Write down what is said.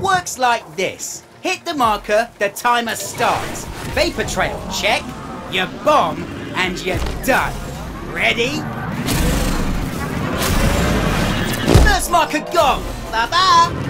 works like this. Hit the marker, the timer starts. Vapor trail, check. You bomb, and you're done. Ready? First marker, go! Bye-bye!